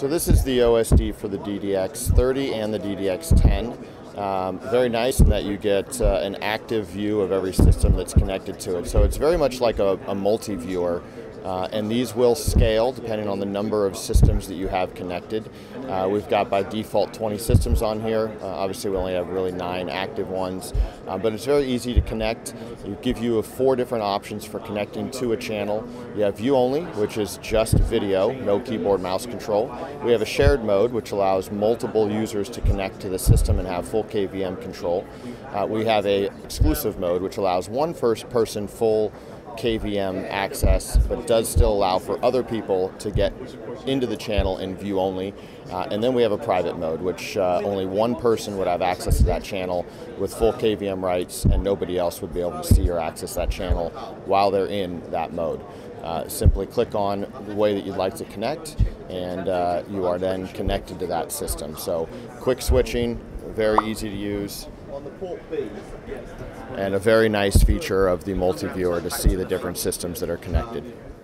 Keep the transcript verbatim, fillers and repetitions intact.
So this is the O S D for the D D X thirty and the D D X ten. Um, very nice in that you get uh, an active view of every system that's connected to it. So it's very much like a, a multi-viewer, uh, and these will scale depending on the number of systems that you have connected. Uh, we've got by default twenty systems on here. Uh, obviously we only have really nine active ones, uh, but it's very easy to connect. It gives you four different options for connecting to a channel. You have view only, which is just video, no keyboard mouse control. We have a shared mode, which allows multiple users to connect to the system and have full K V M control. Uh, we have a exclusive mode which allows one first person full K V M access, but does still allow for other people to get into the channel in view only. Uh, and then we have a private mode, which uh, only one person would have access to that channel with full K V M rights, and nobody else would be able to see or access that channel while they're in that mode. Uh, simply click on the way that you'd like to connect, and uh, you are then connected to that system. So quick switching, very easy to use, and a very nice feature of the multi-viewer to see the different systems that are connected.